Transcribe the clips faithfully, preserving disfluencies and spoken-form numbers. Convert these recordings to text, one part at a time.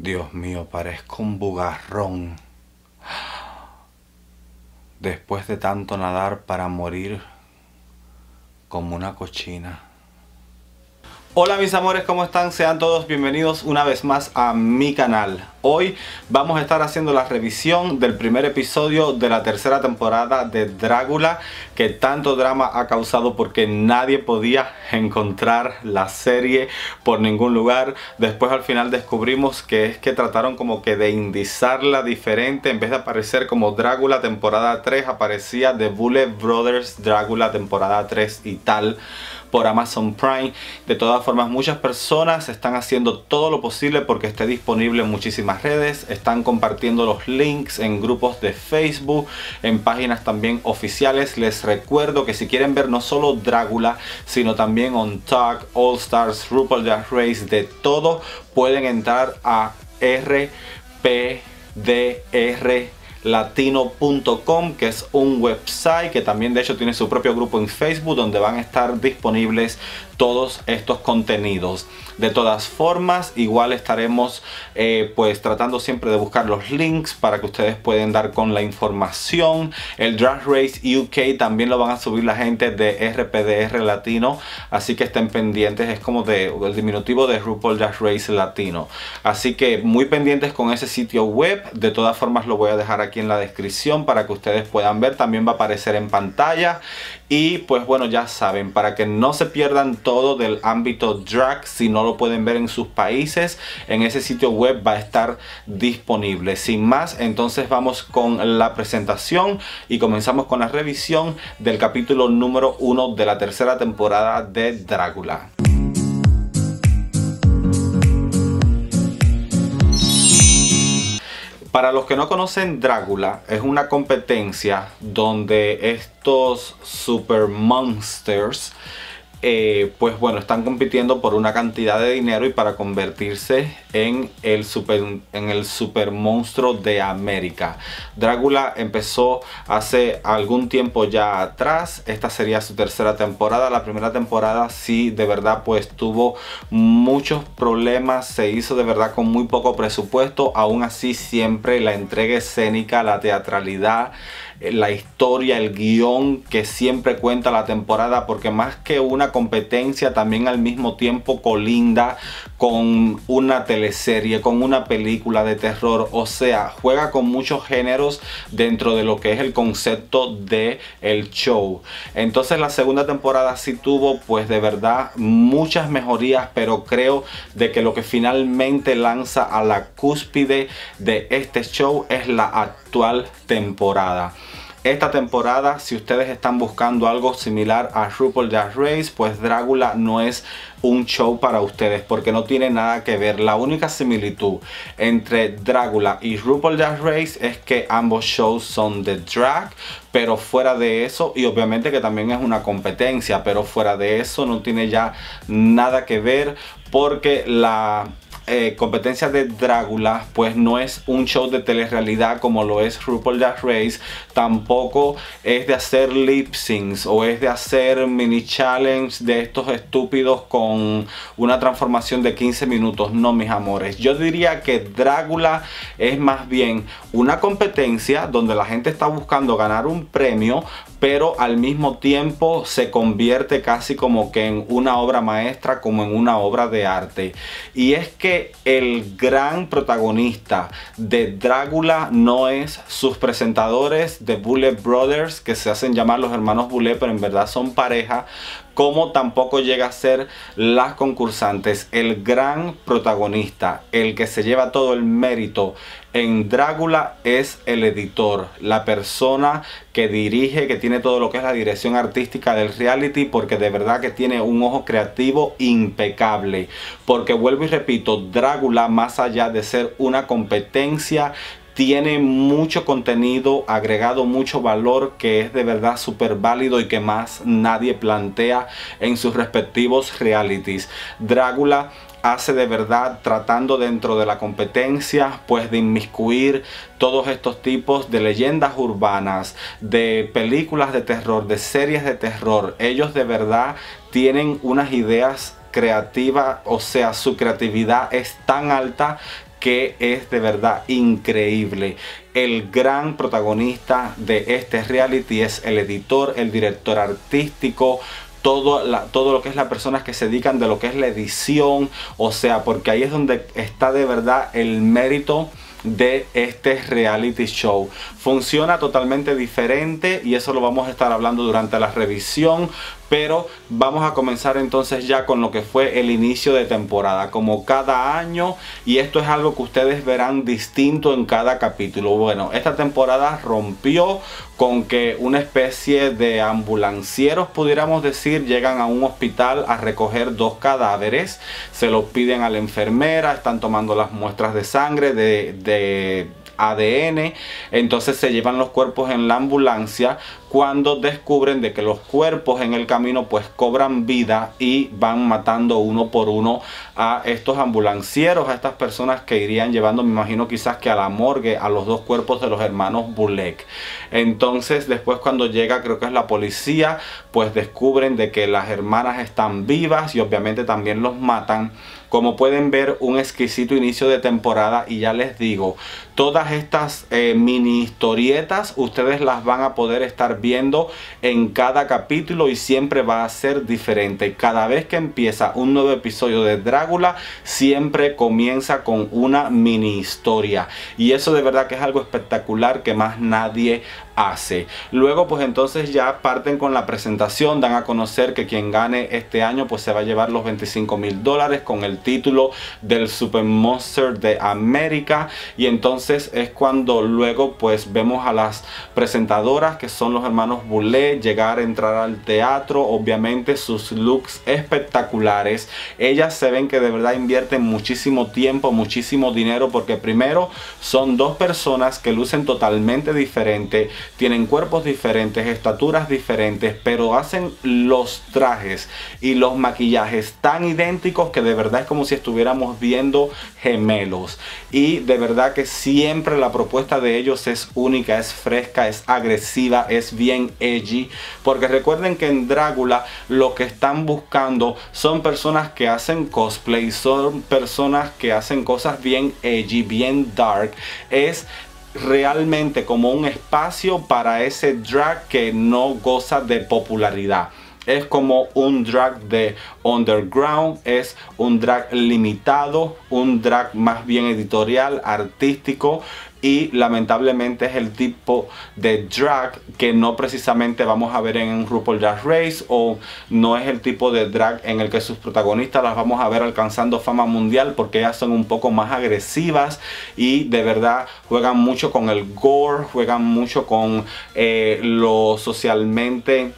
Dios mío, parezco un bugarrón. Después de tanto nadar para morir como una cochina. Hola mis amores, ¿cómo están? Sean todos bienvenidos una vez más a mi canal. Hoy vamos a estar haciendo la revisión del primer episodio de la tercera temporada de Dragula, que tanto drama ha causado porque nadie podía encontrar la serie por ningún lugar. Después al final descubrimos que es que trataron como que de indizarla diferente. En vez de aparecer como Dragula temporada tres, aparecía The Boulet Brothers Dragula temporada tres y tal, por Amazon Prime. De todas formas, muchas personas están haciendo todo lo posible porque esté disponible en muchísimas redes. Están compartiendo los links en grupos de Facebook, en páginas también oficiales. Les recuerdo que si quieren ver no solo Dragula, sino también On Talk, All Stars, RuPaul's Drag Race, de todo, pueden entrar a R P D R latino punto com, que es un website que también de hecho tiene su propio grupo en Facebook donde van a estar disponibles todos estos contenidos. De todas formas, igual estaremos eh, pues tratando siempre de buscar los links para que ustedes puedan dar con la información. El Drag Race U K también lo van a subir la gente de R P D R Latino, así que estén pendientes. Es como de, el diminutivo de RuPaul Drag Race Latino, así que muy pendientes con ese sitio web. De todas formas, lo voy a dejar aquí en la descripción para que ustedes puedan ver. También va a aparecer en pantalla. Y pues bueno, ya saben, para que no se pierdan todo del ámbito drag, si no lo pueden ver en sus países, en ese sitio web va a estar disponible. Sin más, entonces vamos con la presentación y comenzamos con la revisión del capítulo número uno de la tercera temporada de Dragula. Para los que no conocen, Dragula es una competencia donde estos super monsters eh, pues bueno, están compitiendo por una cantidad de dinero y para convertirse en el super, en el super monstruo de América. Dragula empezó hace algún tiempo ya atrás. Esta sería su tercera temporada. La primera temporada sí, de verdad, pues tuvo muchos problemas. Se hizo de verdad con muy poco presupuesto. Aún así, siempre la entrega escénica, la teatralidad, la historia, el guión que siempre cuenta la temporada, porque más que una competencia también al mismo tiempo colinda con una teleserie, con una película de terror. O sea, juega con muchos géneros dentro de lo que es el concepto de el show. Entonces la segunda temporada sí tuvo pues de verdad muchas mejorías, pero creo de que lo que finalmente lanza a la cúspide de este show es la actual temporada. Esta temporada, si ustedes están buscando algo similar a RuPaul's Drag Race, pues Dragula no es un show para ustedes porque no tiene nada que ver. La única similitud entre Dragula y RuPaul's Drag Race es que ambos shows son de drag, pero fuera de eso, y obviamente que también es una competencia, pero fuera de eso no tiene ya nada que ver, porque la Eh, competencia de Dragula pues no es un show de telerrealidad como lo es RuPaul's Drag Race. Tampoco es de hacer lip syncs o es de hacer mini challenge de estos estúpidos con una transformación de quince minutos. No, mis amores, yo diría que Dragula es más bien una competencia donde la gente está buscando ganar un premio, pero al mismo tiempo se convierte casi como que en una obra maestra, como en una obra de arte. Y es que el gran protagonista de Dragula no es sus presentadores de Boulet Brothers, que se hacen llamar los hermanos Boulet, pero en verdad son pareja, como tampoco llega a ser las concursantes. El gran protagonista, el que se lleva todo el mérito en Dragula, es el editor, la persona que dirige, que tiene todo lo que es la dirección artística del reality, porque de verdad que tiene un ojo creativo impecable. Porque vuelvo y repito, Dragula, más allá de ser una competencia, tiene mucho contenido agregado, mucho valor que es de verdad súper válido y que más nadie plantea en sus respectivos realities. Dragula hace de verdad, tratando dentro de la competencia pues de inmiscuir todos estos tipos de leyendas urbanas, de películas de terror, de series de terror. Ellos de verdad tienen unas ideas creativas, o sea, su creatividad es tan alta que es de verdad increíble. El gran protagonista de este reality es el editor, el director artístico, Todo, la, todo lo que es las personas que se dedican de lo que es la edición, o sea, porque ahí es donde está de verdad el mérito de este reality show. Funciona totalmente diferente y eso lo vamos a estar hablando durante la revisión, pero vamos a comenzar entonces ya con lo que fue el inicio de temporada, como cada año, y esto es algo que ustedes verán distinto en cada capítulo. Bueno, esta temporada rompió con que una especie de ambulancieros, pudiéramos decir, llegan a un hospital a recoger dos cadáveres, se los piden a la enfermera, están tomando las muestras de sangre, de, de A D N, entonces se llevan los cuerpos en la ambulancia, cuando descubren de que los cuerpos en el camino pues cobran vida y van matando uno por uno a estos ambulancieros, a estas personas que irían llevando, me imagino, quizás que a la morgue, a los dos cuerpos de los hermanos Boulet. Entonces después, cuando llega, creo que es la policía, pues descubren de que las hermanas están vivas y obviamente también los matan. Como pueden ver, un exquisito inicio de temporada, y ya les digo, todas estas eh, mini historietas ustedes las van a poder estar viendo en cada capítulo y siempre va a ser diferente. Cada vez que empieza un nuevo episodio de Dragula, siempre comienza con una mini historia, y eso de verdad que es algo espectacular que más nadie hace. Luego pues entonces ya parten con la presentación, dan a conocer que quien gane este año pues se va a llevar los veinticinco mil dólares con el título del Super Monster de América. Y entonces es cuando luego pues vemos a las presentadoras, que son los hermanos Boulet, llegar, entrar al teatro, obviamente sus looks espectaculares. Ellas se ven que de verdad invierten muchísimo tiempo, muchísimo dinero, porque primero son dos personas que lucen totalmente diferente, tienen cuerpos diferentes, estaturas diferentes, pero hacen los trajes y los maquillajes tan idénticos que de verdad es como si estuviéramos viendo gemelos. Y de verdad que siempre la propuesta de ellos es única, es fresca, es agresiva, es bien edgy, porque recuerden que en Dragula lo que están buscando son personas que hacen cosplay, son personas que hacen cosas bien edgy, bien dark. Es realmente como un espacio para ese drag que no goza de popularidad. Es como un drag de underground, es un drag limitado, un drag más bien editorial, artístico, y lamentablemente es el tipo de drag que no precisamente vamos a ver en RuPaul's Drag Race, o no es el tipo de drag en el que sus protagonistas las vamos a ver alcanzando fama mundial, porque ellas son un poco más agresivas y de verdad juegan mucho con el gore, juegan mucho con eh, lo socialmente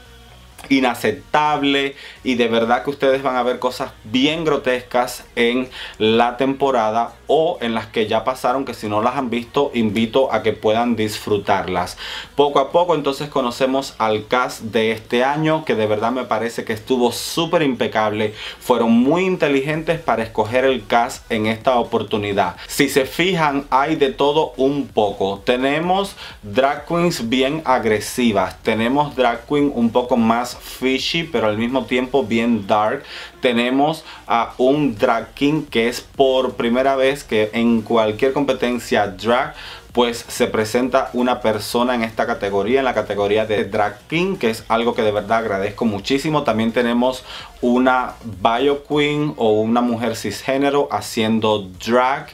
inaceptable, y de verdad que ustedes van a ver cosas bien grotescas en la temporada o en las que ya pasaron, que si no las han visto invito a que puedan disfrutarlas. Poco a poco entonces conocemos al cast de este año, que de verdad me parece que estuvo súper impecable. Fueron muy inteligentes para escoger el cast en esta oportunidad. Si se fijan, hay de todo un poco. Tenemos drag queens bien agresivas, tenemos drag queen un poco más fishy pero al mismo tiempo bien dark, tenemos a un drag king que es por primera vez que en cualquier competencia drag pues se presenta una persona en esta categoría, en la categoría de drag king, que es algo que de verdad agradezco muchísimo. También tenemos una bio queen o una mujer cisgénero haciendo drag.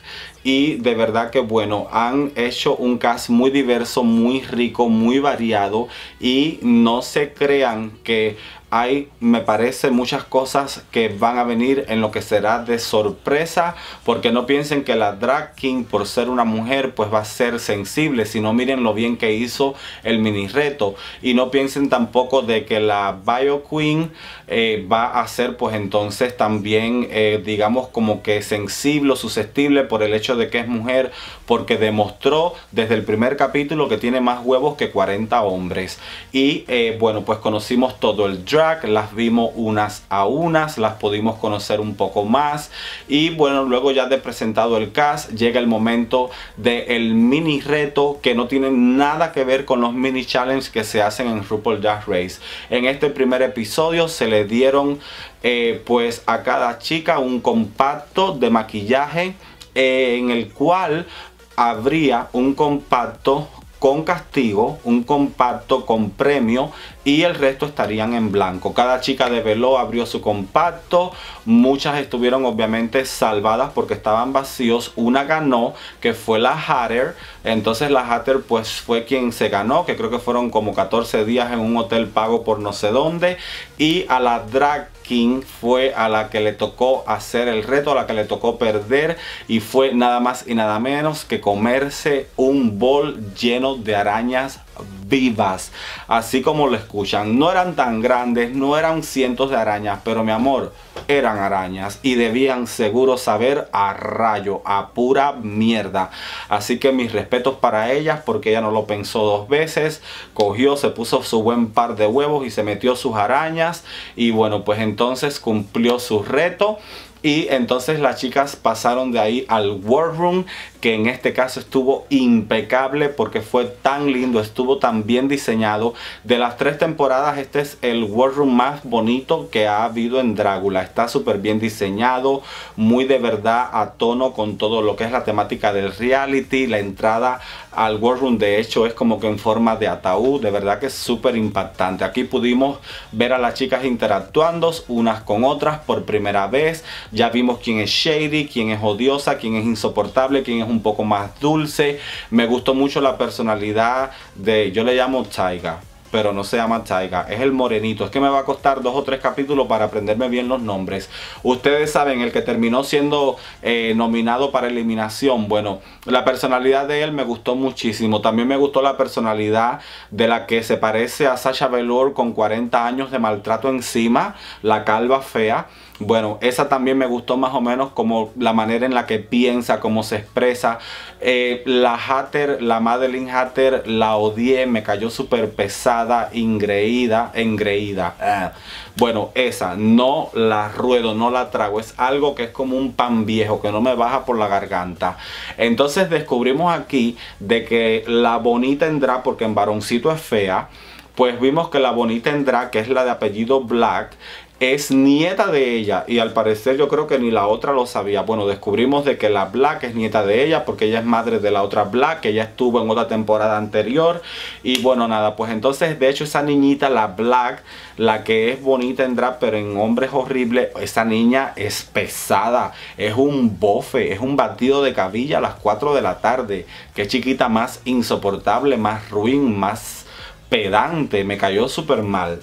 Y de verdad que bueno, han hecho un cast muy diverso, muy rico, muy variado. Y no se crean que hay, me parece, muchas cosas que van a venir en lo que será de sorpresa, porque no piensen que la drag king, por ser una mujer, pues va a ser sensible, sino miren lo bien que hizo el mini reto. Y no piensen tampoco de que la bio queen eh, va a ser pues entonces también eh, digamos como que sensible o susceptible por el hecho de que es mujer, porque demostró desde el primer capítulo que tiene más huevos que cuarenta hombres. Y eh, bueno, pues conocimos todo el drag, las vimos unas a unas, las pudimos conocer un poco más. Y bueno, luego ya de presentado el cast, llega el momento del mini reto, que no tiene nada que ver con los mini challenge que se hacen en RuPaul's Drag Race. En este primer episodio se le dieron eh, pues a cada chica un compacto de maquillaje eh, en el cual habría un compacto con castigo, un compacto con premio y el resto estarían en blanco. Cada chica develó, abrió su compacto, muchas estuvieron obviamente salvadas porque estaban vacíos. Una ganó, que fue la Hatter. Entonces la Hatter pues fue quien se ganó, que creo que fueron como catorce días en un hotel pago por no sé dónde. Y a la Drag King fue a la que le tocó hacer el reto, a la que le tocó perder, y fue nada más y nada menos que comerse un bol lleno de arañas vivas, así como lo escuchan. No eran tan grandes, no eran cientos de arañas, pero mi amor, eran arañas y debían seguro saber a rayo, a pura mierda. Así que mis respetos para ellas, porque ella no lo pensó dos veces, cogió, se puso su buen par de huevos y se metió sus arañas, y bueno, pues entonces cumplió su reto. Y entonces las chicas pasaron de ahí al War Room, que en este caso estuvo impecable porque fue tan lindo, estuvo tan bien diseñado. De las tres temporadas, este es el War Room más bonito que ha habido en Dragula. Está súper bien diseñado, muy de verdad a tono con todo lo que es la temática del reality. La entrada al War Room de hecho es como que en forma de ataúd, de verdad que es súper impactante. Aquí pudimos ver a las chicas interactuando unas con otras por primera vez. Ya vimos quién es shady, quién es odiosa, quién es insoportable, quién es un poco más dulce. Me gustó mucho la personalidad de, yo le llamo Taiga, pero no se llama Taiga, es el morenito. Es que me va a costar dos o tres capítulos para aprenderme bien los nombres. Ustedes saben, el que terminó siendo eh, nominado para eliminación. Bueno, la personalidad de él me gustó muchísimo. También me gustó la personalidad de la que se parece a Sasha Velour con cuarenta años de maltrato encima, la calva fea. Bueno, esa también me gustó más o menos como la manera en la que piensa, cómo se expresa. Eh, la Hatter, la Maddelynn Hatter, la odié, me cayó súper pesada, ingreída, engreída. Eh. Bueno, esa no la ruedo, no la trago. Es algo que es como un pan viejo, que no me baja por la garganta. Entonces descubrimos aquí de que la bonita en drag, porque en varoncito es fea, pues vimos que la bonita en drag, que es la de apellido Black, es nieta de ella, y al parecer yo creo que ni la otra lo sabía. Bueno, descubrimos de que la Black es nieta de ella porque ella es madre de la otra Black, que ella estuvo en otra temporada anterior. Y bueno, nada, pues entonces de hecho esa niñita, la Black, la que es bonita en drag pero en hombre es horrible, esa niña es pesada, es un bofe, es un batido de cabilla a las cuatro de la tarde. Qué chiquita más insoportable, más ruin, más pedante, me cayó súper mal.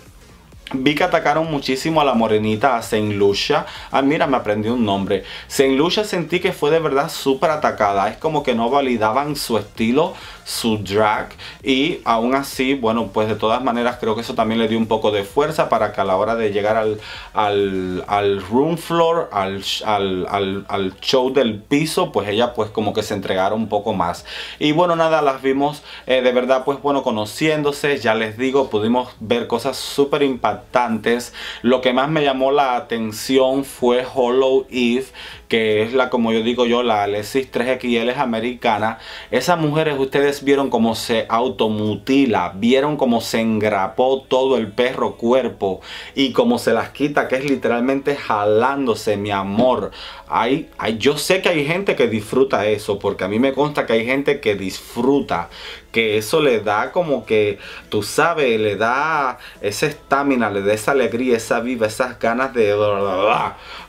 Vi que atacaron muchísimo a la morenita, a Saint Lucia. Ah, mira, me aprendí un nombre. Saint Lucia sentí que fue de verdad súper atacada. Es como que no validaban su estilo, su drag. Y aún así, bueno, pues de todas maneras creo que eso también le dio un poco de fuerza para que a la hora de llegar al, al, al room floor, al, al, al, al show del piso, pues ella pues como que se entregara un poco más. Y bueno, nada, las vimos eh, de verdad pues bueno, conociéndose. Ya les digo, pudimos ver cosas súper impactantes. Lo que más me llamó la atención fue Hollow Eve, que es la, como yo digo yo, la Alexis tres equis ele es americana. Esas mujeres, ustedes vieron cómo se automutila, vieron cómo se engrapó todo el perro cuerpo y cómo se las quita, que es literalmente jalándose, mi amor. Hay, hay, yo sé que hay gente que disfruta eso, porque a mí me consta que hay gente que disfruta, que eso le da como que, tú sabes, le da esa estamina, le da esa alegría, esa viva, esas ganas de...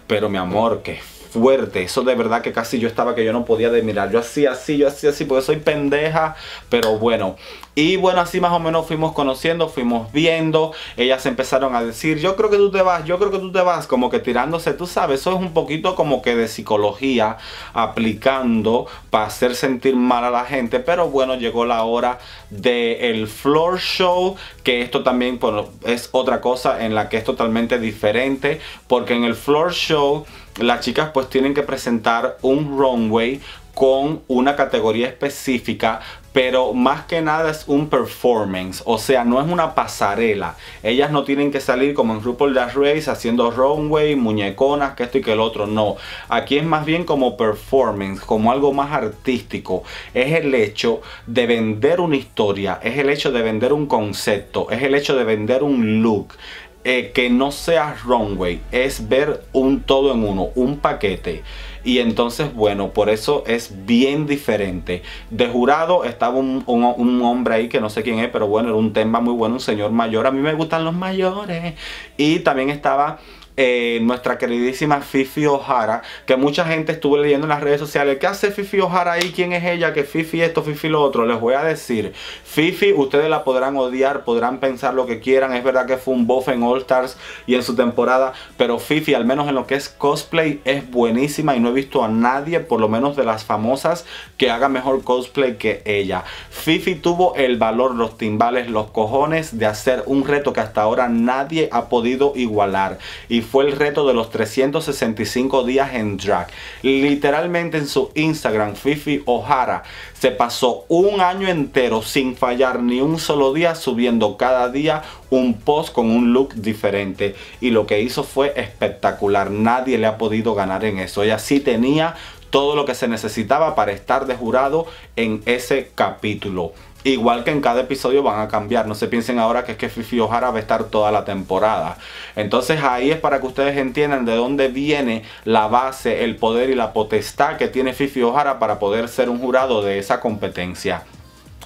Pero mi amor, que fuerte, eso de verdad que casi yo estaba que yo no podía de mirar, yo así, así, yo así, así, porque soy pendeja, pero bueno. Y bueno, así más o menos fuimos conociendo, fuimos viendo. Ellas empezaron a decir, yo creo que tú te vas, yo creo que tú te vas, como que tirándose, tú sabes, eso es un poquito como que de psicología, aplicando para hacer sentir mal a la gente. Pero bueno, llegó la hora del floor show, que esto también, bueno, es otra cosa en la que es totalmente diferente, porque en el floor show las chicas pues tienen que presentar un runway con una categoría específica, pero más que nada es un performance, o sea, no es una pasarela. Ellas no tienen que salir como en RuPaul's Drag Race haciendo runway, muñeconas, que esto y que el otro, no. Aquí es más bien como performance, como algo más artístico. Es el hecho de vender una historia, es el hecho de vender un concepto, es el hecho de vender un look. Eh, que no sea runway, es ver un todo en uno, un paquete. y entonces bueno, por eso es bien diferente. De jurado estaba un, un, un hombre ahí que no sé quién es, pero bueno, era un tema muy bueno, un señor mayor, a mí me gustan los mayores. Y también estaba Eh, nuestra queridísima Fifi O'Hara, que mucha gente estuvo leyendo en las redes sociales, ¿qué hace Fifi O'Hara ahí? ¿Quién es ella? Que Fifi esto, Fifi lo otro. Les voy a decir, Fifi, ustedes la podrán odiar, podrán pensar lo que quieran, es verdad que fue un bofe en All Stars y en su temporada, pero Fifi, al menos en lo que es cosplay, es buenísima y no he visto a nadie, por lo menos de las famosas, que haga mejor cosplay que ella. Fifi tuvo el valor, los timbales, los cojones de hacer un reto que hasta ahora nadie ha podido igualar, y fue el reto de los trescientos sesenta y cinco días en drag. Literalmente en su Instagram, Fifi O'Hara se pasó un año entero sin fallar ni un solo día, subiendo cada día un post con un look diferente, y lo que hizo fue espectacular. Nadie le ha podido ganar en eso. Ella sí tenía todo lo que se necesitaba para estar de jurado en ese capítulo. Igual que en cada episodio van a cambiar. No se piensen ahora que es que Fifi O'Hara va a estar toda la temporada. Entonces ahí es para que ustedes entiendan de dónde viene la base, el poder y la potestad que tiene Fifi O'Hara para poder ser un jurado de esa competencia.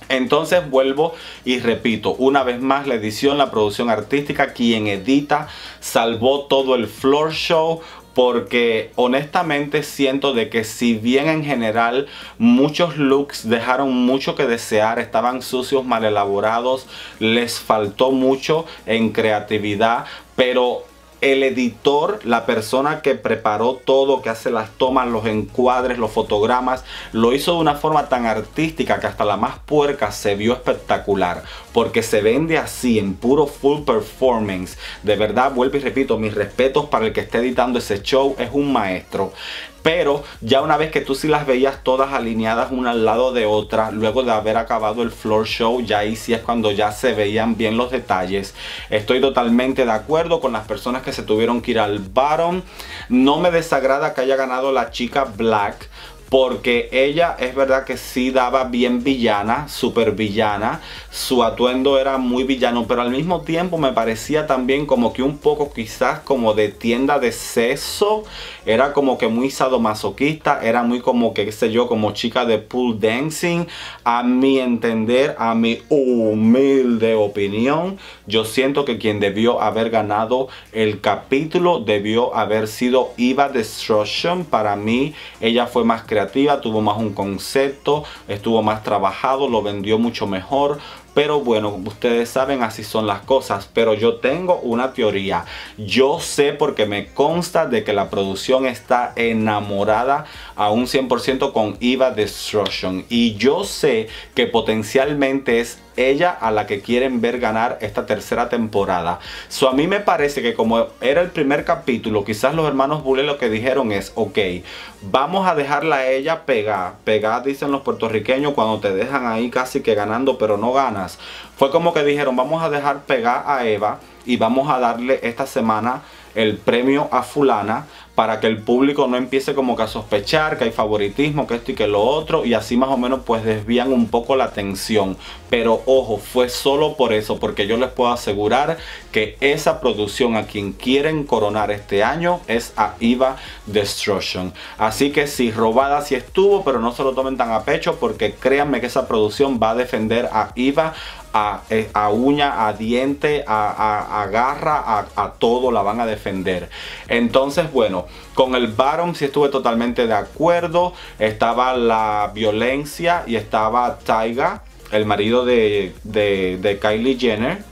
Entonces vuelvo y repito, una vez más la edición, la producción artística, quien edita, salvó todo el floor show. Porque honestamente siento de que si bien en general muchos looks dejaron mucho que desear, estaban sucios, mal elaborados, les faltó mucho en creatividad, pero el editor, la persona que preparó todo, que hace las tomas, los encuadres, los fotogramas, lo hizo de una forma tan artística que hasta la más puerca se vio espectacular, porque se vende así, en puro full performance. De verdad, vuelvo y repito, mis respetos para el que esté editando ese show, es un maestro. Pero ya una vez que tú sí las veías todas alineadas una al lado de otra, luego de haber acabado el floor show, ya ahí sí es cuando ya se veían bien los detalles. Estoy totalmente de acuerdo con las personas que se tuvieron que ir al bottom. No me desagrada que haya ganado la chica Black, porque ella es verdad que sí daba bien villana, súper villana. Su atuendo era muy villano, pero al mismo tiempo me parecía también como que un poco quizás como de tienda de sexo. Era como que muy sadomasoquista, era muy como que, qué sé yo, como chica de pool dancing. A mi entender, a mi humilde opinión, yo siento que quien debió haber ganado el capítulo debió haber sido Evah Destruction. Para mí, ella fue más creativa. Creativa, tuvo más un concepto, estuvo más trabajado, lo vendió mucho mejor. Pero bueno, ustedes saben, así son las cosas. Pero yo tengo una teoría. Yo sé, porque me consta, de que la producción está enamorada a un cien por ciento con Evah Destruction. Y yo sé que potencialmente es ella a la que quieren ver ganar esta tercera temporada. So, a mí me parece que como era el primer capítulo, quizás los hermanos Boulet lo que dijeron es, ok, vamos a dejarla a ella pegar. Pegar, dicen los puertorriqueños, cuando te dejan ahí casi que ganando, pero no gana. Fue como que dijeron, vamos a dejar pegar a Evah y vamos a darle esta semana el premio a fulana, para que el público no empiece como que a sospechar que hay favoritismo, que esto y que lo otro, y así más o menos pues desvían un poco la atención. Pero ojo, fue solo por eso, porque yo les puedo asegurar que esa producción a quien quieren coronar este año es a Evah Destruction. Así que sí, robada sí estuvo, pero no se lo tomen tan a pecho, porque créanme que esa producción va a defender a Evah a, a uña, a diente, a, a, a garra, a, a todo la van a defender. Entonces bueno, con el bottom sí estuve totalmente de acuerdo. Estaba la violencia y estaba Tyga, el marido de, de, de Kylie Jenner.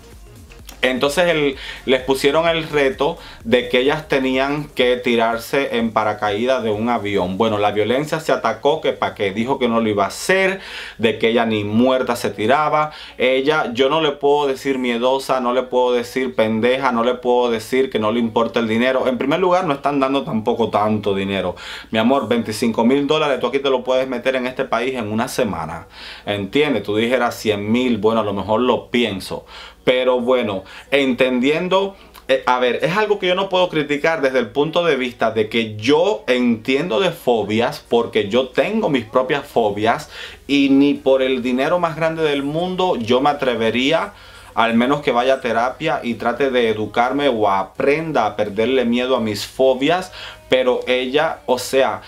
Entonces el, les pusieron el reto de que ellas tenían que tirarse en paracaídas de un avión. Bueno, la violencia se atacó, que para qué, dijo que no lo iba a hacer, de que ella ni muerta se tiraba. Ella, yo no le puedo decir miedosa, no le puedo decir pendeja, no le puedo decir que no le importa el dinero. En primer lugar, no están dando tampoco tanto dinero. Mi amor, veinticinco mil dólares, tú aquí te lo puedes meter en este país en una semana. ¿Entiendes? Tú dijeras cien mil, bueno, a lo mejor lo pienso. Pero bueno, entendiendo, eh, a ver, es algo que yo no puedo criticar desde el punto de vista de que yo entiendo de fobias, porque yo tengo mis propias fobias y ni por el dinero más grande del mundo yo me atrevería, al menos que vaya a terapia y trate de educarme o aprenda a perderle miedo a mis fobias. Pero ella, o sea,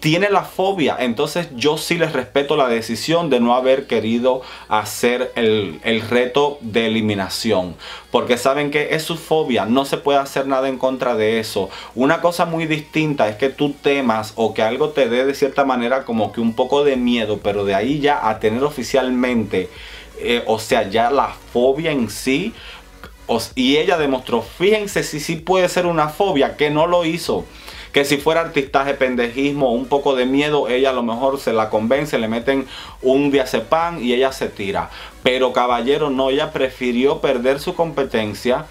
tiene la fobia, entonces yo sí les respeto la decisión de no haber querido hacer el, el reto de eliminación, porque saben que es su fobia, no se puede hacer nada en contra de eso. Una cosa muy distinta es que tú temas o que algo te dé de cierta manera como que un poco de miedo, pero de ahí ya a tener oficialmente, eh, o sea, ya la fobia en sí. Y ella demostró, fíjense si sí puede ser una fobia, que no lo hizo. Que si fuera artistaje, pendejismo, un poco de miedo, ella a lo mejor se la convence, le meten un diazepam y ella se tira. Pero caballero, no, ella prefirió perder su competencia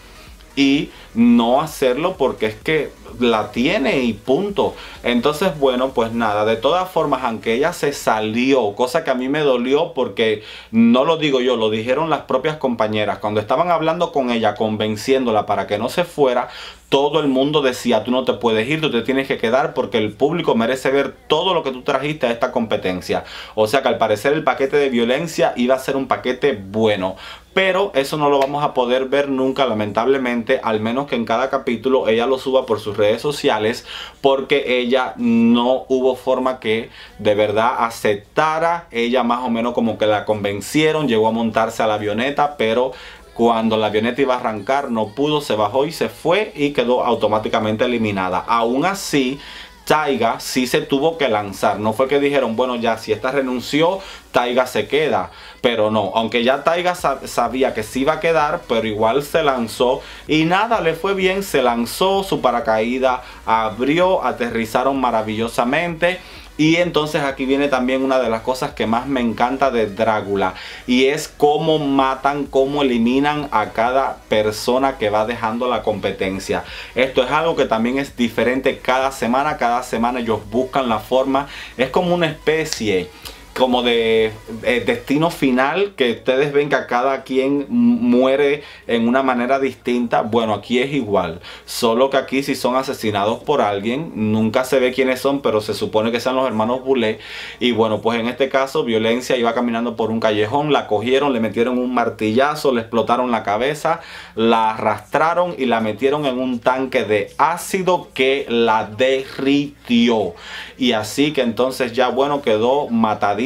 y no hacerlo porque es que la tiene y punto. Entonces, bueno, pues nada, de todas formas, aunque ella se salió, cosa que a mí me dolió porque no lo digo yo, lo dijeron las propias compañeras. Cuando estaban hablando con ella, convenciéndola para que no se fuera, todo el mundo decía, tú no te puedes ir, tú te tienes que quedar porque el público merece ver todo lo que tú trajiste a esta competencia. O sea que al parecer el paquete de violencia iba a ser un paquete bueno. Pero eso no lo vamos a poder ver nunca, lamentablemente, al menos que en cada capítulo ella lo suba por sus redes sociales, porque ella no hubo forma que de verdad aceptara. Ella más o menos como que la convencieron, llegó a montarse a la avioneta, pero cuando la avioneta iba a arrancar no pudo, se bajó y se fue y quedó automáticamente eliminada. Aún así, Taiga sí se tuvo que lanzar, no fue que dijeron, bueno ya si esta renunció, Taiga se queda, pero no, aunque ya Taiga sab sabía que sí iba a quedar, pero igual se lanzó y nada, le fue bien, se lanzó, su paracaídas abrió, aterrizaron maravillosamente. Y entonces aquí viene también una de las cosas que más me encanta de Dragula, y es cómo matan, cómo eliminan a cada persona que va dejando la competencia. Esto es algo que también es diferente cada semana, cada semana ellos buscan la forma, es como una especie como de, de destino final, que ustedes ven que a cada quien muere en una manera distinta. Bueno, aquí es igual, solo que aquí si son asesinados por alguien, nunca se ve quiénes son, pero se supone que sean los hermanos Boulet. Y bueno, pues en este caso, Violencia iba caminando por un callejón, la cogieron, le metieron un martillazo, le explotaron la cabeza, la arrastraron y la metieron en un tanque de ácido que la derritió. Y así que entonces ya, bueno, quedó matadita,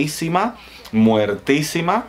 muertísima.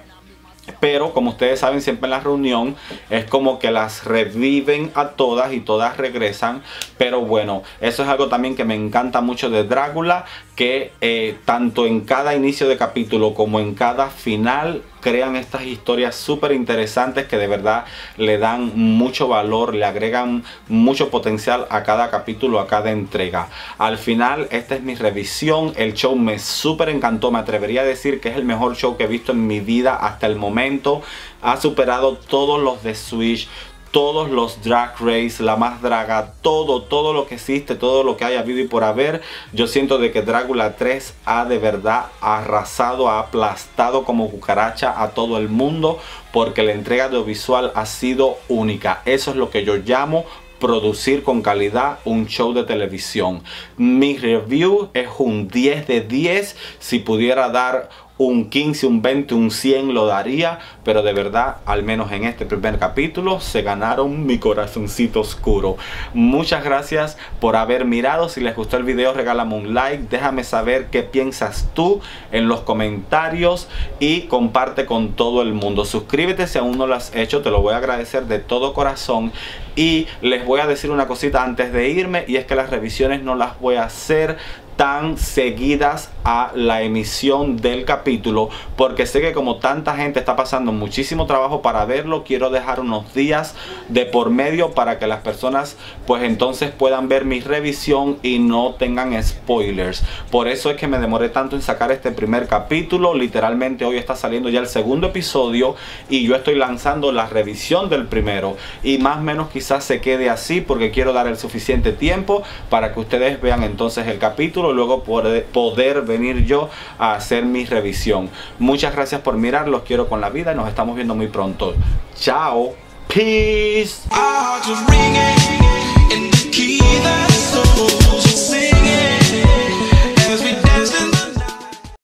Pero como ustedes saben, siempre en la reunión es como que las reviven a todas y todas regresan. Pero bueno, eso es algo también que me encanta mucho de Dragula, que eh, tanto en cada inicio de capítulo como en cada final crean estas historias súper interesantes que de verdad le dan mucho valor, le agregan mucho potencial a cada capítulo, a cada entrega. Al final, esta es mi revisión. El show me súper encantó, me atrevería a decir que es el mejor show que he visto en mi vida hasta el momento. Ha superado todos los de Switch, todos los Drag Race, La Mas Draga, todo, todo lo que existe, todo lo que haya habido y por haber. Yo siento de que Dragula tres ha de verdad arrasado, ha aplastado como cucaracha a todo el mundo, porque la entrega audiovisual ha sido única. Eso es lo que yo llamo producir con calidad un show de televisión. Mi review es un diez de diez, si pudiera dar un quince, un veinte, un cien lo daría, pero de verdad, al menos en este primer capítulo, se ganaron mi corazoncito oscuro. Muchas gracias por haber mirado. Si les gustó el video, regálame un like, déjame saber qué piensas tú en los comentarios y comparte con todo el mundo. Suscríbete si aún no lo has hecho, te lo voy a agradecer de todo corazón. Y les voy a decir una cosita antes de irme, y es que las revisiones no las voy a hacer tan seguidas a la emisión del capítulo, porque sé que como tanta gente está pasando muchísimo trabajo para verlo, quiero dejar unos días de por medio para que las personas pues entonces puedan ver mi revisión y no tengan spoilers. Por eso es que me demoré tanto en sacar este primer capítulo. Literalmente hoy está saliendo ya el segundo episodio y yo estoy lanzando la revisión del primero, y más o menos quizás se quede así porque quiero dar el suficiente tiempo para que ustedes vean entonces el capítulo, luego poder, poder venir yo a hacer mi revisión. Muchas gracias por mirar, los quiero con la vida y nos estamos viendo muy pronto. Chao. Peace.